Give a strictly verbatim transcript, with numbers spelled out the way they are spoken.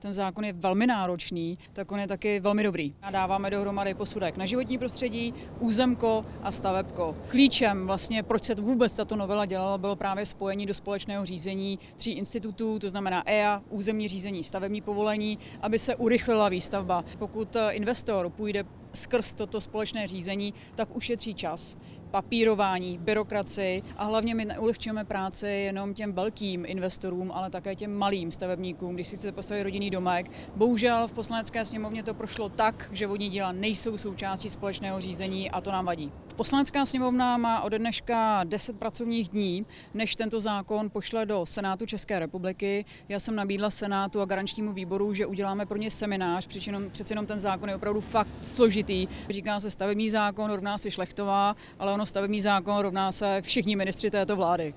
ten zákon je velmi náročný, tak on je taky velmi dobrý. A dáváme dohromady posudek na životní prostředí, územko a stavebko. Klíčem vlastně, proč se vůbec tato novela dělala, bylo právě spojení do společného řízení tří institutů, to znamená E I A, územní řízení, stavební povolení, aby se urychlila výstavba. Pokud investor půjde skrz toto společné řízení, tak ušetří čas, papírování, byrokracii a hlavně my neulehčujeme práci jenom těm velkým investorům, ale také těm malým stavebníkům, když si chce postavit rodinný domek. Bohužel v Poslanecké sněmovně to prošlo tak, že vodní díla nejsou součástí společného řízení a to nám vadí. Poslanecká sněmovna má ode dneška deset pracovních dní, než tento zákon pošle do Senátu České republiky. Já jsem nabídla Senátu a garančnímu výboru, že uděláme pro ně seminář, přičenom, přeci jenom ten zákon je opravdu fakt složitý. Říká se stavební zákon, rovná se Šlechtová, ale ono stavební zákon rovná se všichni ministři této vlády.